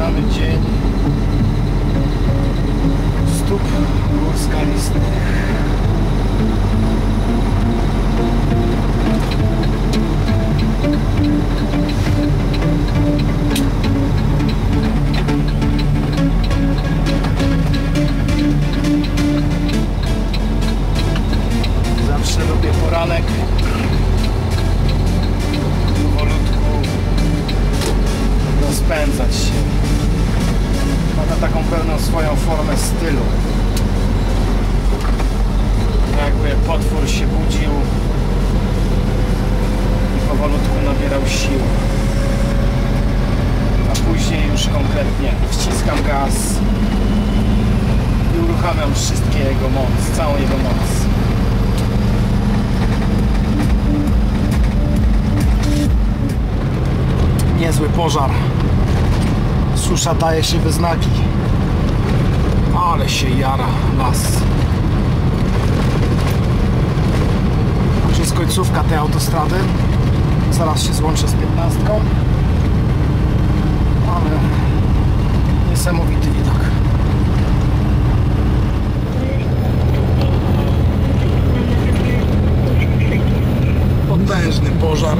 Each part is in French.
Mamy dzień stóp gór skalistych. Zawsze lubię poranek. Spędzać się. Ma taką pełną swoją formę stylu. Jakby potwór się budził i powolutku nabierał sił. A później już konkretnie wciskam gaz i uruchamiam wszystkie jego moc, całą jego moc. Niezły pożar. Susza daje się we znaki. Ale się jara las. Już jest końcówka tej autostrady. Zaraz się złączę z 15. Ale niesamowity widok. Potężny pożar.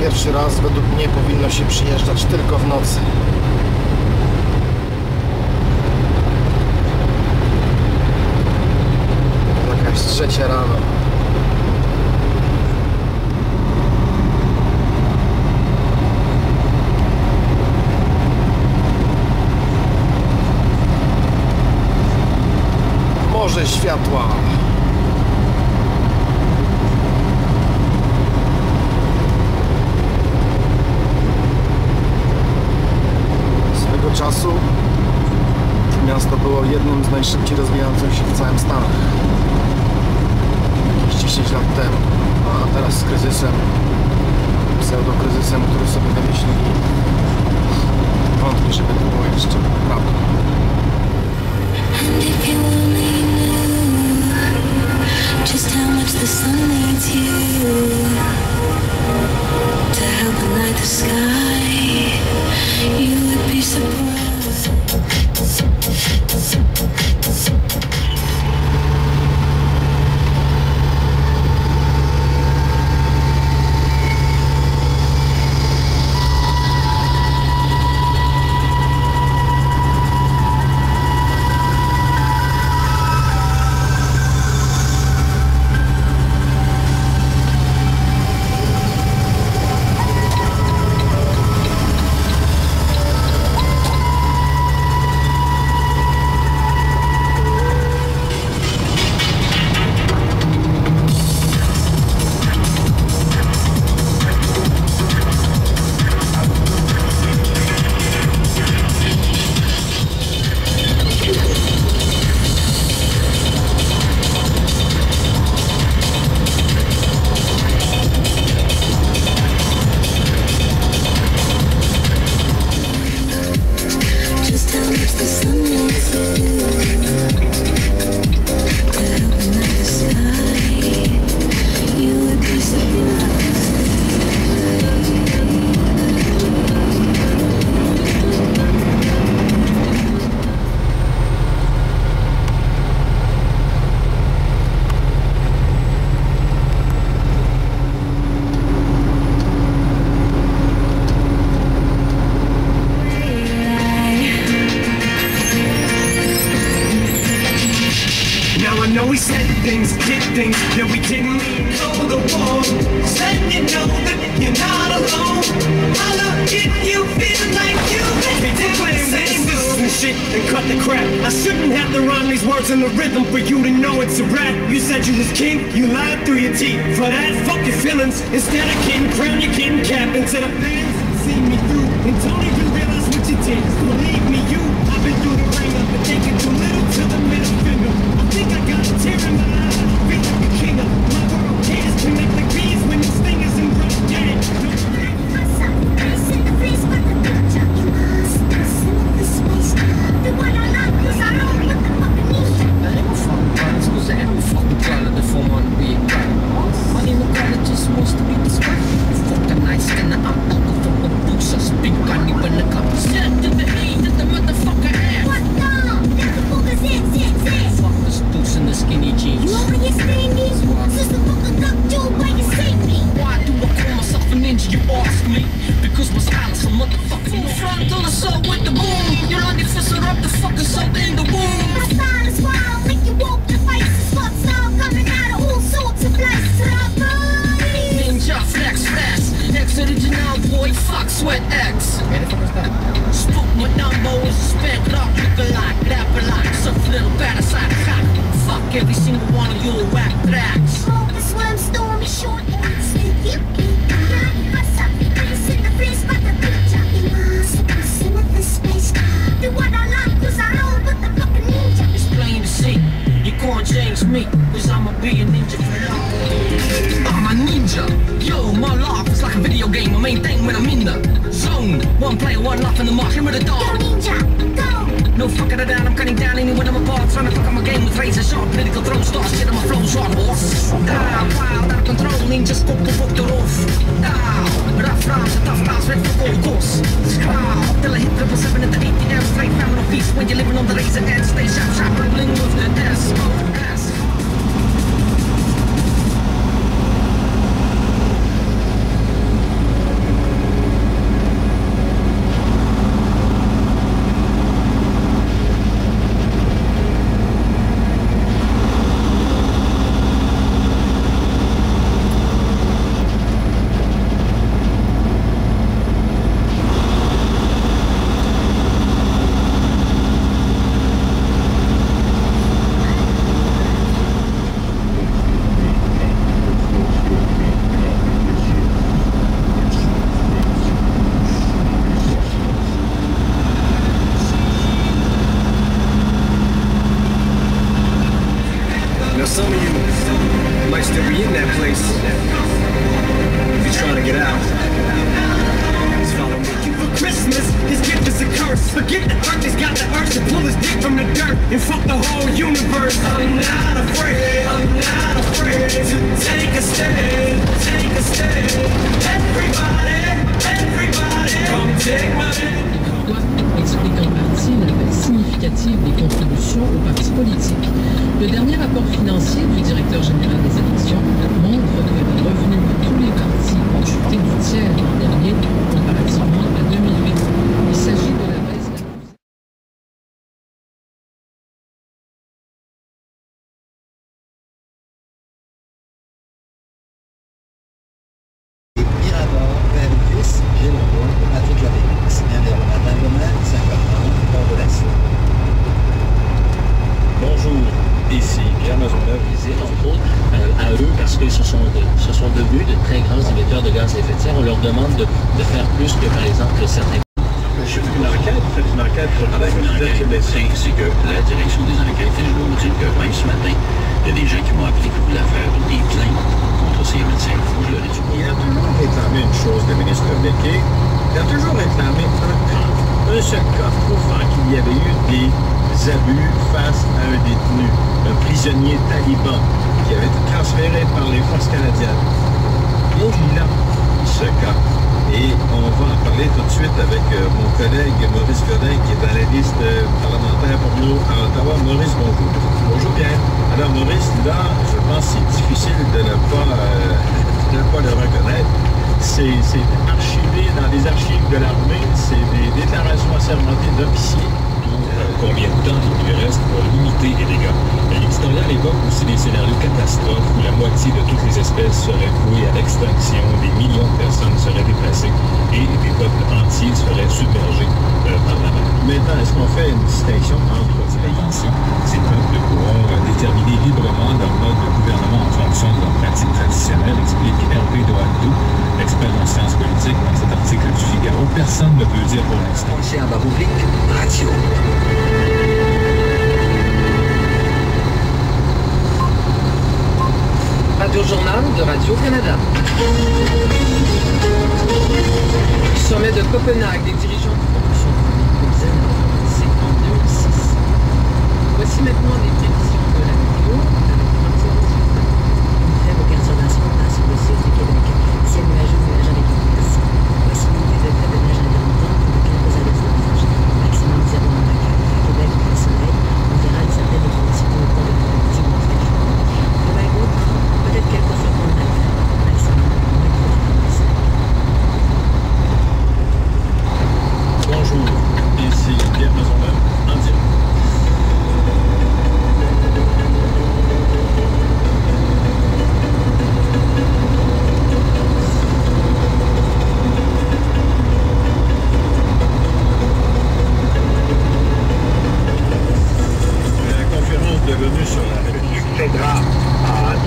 Pierwszy raz według mnie powinno się przyjeżdżać tylko w nocy. Jakaś 3:00 rano. Morze światła. Czasu miasto było jednym z najszybciej rozwijających się w całym Stanach jakieś 10 lat temu, a teraz z kryzysem, pseudokryzysem, który sobie wymyślili, wątpię, żeby to było jeszcze prawdą. You would be surprised. We said things, did things that we didn't know the war. Said you know that you're not alone. Holla if you feel like you've been doing the same and shit and cut the crap. I shouldn't have to rhyme these words in the rhythm for you to know it's a rap. You said you was king, you lied through your teeth. For that, fuck your feelings. Instead of king, crown your king cap into the fans and see me through. And don't even realize what you did. Believe me, you. I've been through the ring, I've been thinking too little to the middle finger. I think I got a tear in my eye. I feel like a king of my world. Tears connect like bees when this thing is in rough dead. I said the face, but the picture you lost. I said the space. I'm playing one life in the marsh, I'm with a dog. Yo, ninja, go! No fucking around, I'm cutting down anyone I'm apart. Trying to fuck up my game with razor sharp, political throw stars. Shit on my flow's on, horse. Ah, wild, out of control, ninjas, pop, pop, pop, they're off. Ah, rough rounds, a tough rounds, red for all course. Ah, till I hit 777 at the 80 down straight, famine or peace. When you're living on the razor and stay sharp, sharp, rolling with the ass, oh, ass. Some of you might still be in that place. If you're trying to get out, just follow me. For Christmas, his gift is a curse. Forget the earth, he's got the urge to pull his dick from the dirt and fuck the whole universe. I'm not afraid to take a stand, take a stand. Everybody, everybody, come take my hand. Explique en partie la baisse significative des contributions aux partis politiques. Le dernier rapport financier du directeur général des élections montre que les revenus de tous les partis ont chuté du tiers l'an dernier comparativement à 2008. Il s'agit de la baisse de la... parce qu'ils se sont devenus de très grands émetteurs de gaz à effet de serre. On leur demande de faire plus que, par exemple, certains... Je fais une enquête, c'est que la direction des enquêtes, je dois vous dire que même ce matin, il y a des gens qui m'ont appelé pour la faire des plaintes contre ces médecins. Je leur ai dit, il a toujours réclamé une chose, le ministre Lequet, il a toujours réclamé un seul coffre prouvant qu'il y avait eu des abus face à un détenu, un prisonnier taliban, qui avait été transféré par les forces canadiennes. Et là, ce cas. Et on va en parler tout de suite avec mon collègue Maurice Godin, qui est dans la liste parlementaire pour nous à Ottawa. Maurice, bonjour. Bonjour, Pierre. Alors, Maurice, là, je pense que c'est difficile de ne pas le reconnaître. C'est archivé dans les archives de l'armée. C'est des déclarations assermentées d'officiers. Combien de temps il lui reste pour limiter les dégâts. Il existait à l'époque aussi des scénarios catastrophes où la moitié de toutes les espèces seraient vouées à l'extinction, des millions de personnes seraient déplacées et des peuples entiers seraient submergés par la mer. Maintenant, est-ce qu'on fait une distinction entre ici, ces peuples pourront déterminer librement leur mode de gouvernement en fonction de leurs pratiques traditionnelles, explique Hervé Doineau, expert en sciences politiques dans cet article du Figaro. Personne ne peut dire pour l'instant. C'est ratio. Radio Journal de Radio-Canada. Sommet de Copenhague, des dirigeants de production c'est en 2006. Voici maintenant les prévisions de la météo avec François Rousseau. Une faible perturbation passe sur le sud du Québec. Ciel nuageux, nuage avec une glace. Possibilité de faible neige intermittente pour de quelques avertissements. Maximum 0 à 4 à Québec, le soleil. On verra une certaine évolution au cours de la météo en fin de journée. Demain, peut-être quelques secondes d'alerte. Maximum 9 à 10. Bonjour, ici Pierre Maisonneuve, en direct.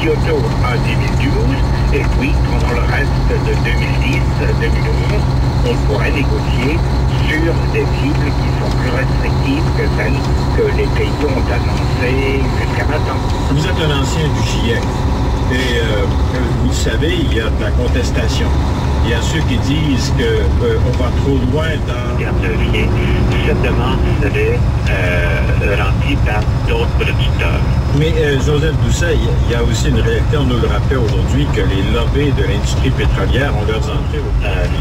Kyoto en 2012, et puis pendant le reste de 2010-2011, on pourrait négocier sur des cibles qui sont plus restrictives que celles que les pays ont annoncées jusqu'à maintenant. Vous êtes un ancien du GIEC, et vous le savez, il y a de la contestation. Il y a ceux qui disent qu'on va trop loin dans... Garde le lien. Cette demande serait remplie par d'autres producteurs. Mais Joseph Doucet, il y a aussi une réalité, on nous le rappelle aujourd'hui, que les lobbies de l'industrie pétrolière ont leurs entrées.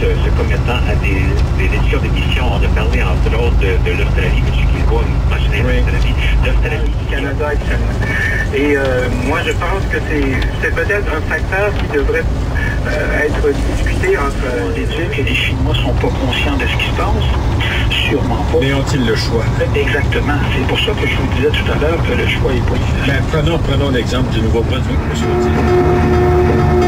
Se commettant à des éditions d'émissions, on a parlé entre autres de l'Australie, M. Kilgour, imaginez l'Australie, d'Australie, du Canada, etc. Et moi, je pense que c'est peut-être un facteur qui devrait... être discuté entre les deux, que les Chinois sont pas conscients de ce qui se passe, sûrement pas. Mais ont-ils le choix? Exactement. C'est pour ça que je vous disais tout à l'heure que le choix est possible. Ben, prenons l'exemple du Nouveau-Brunswick, monsieur.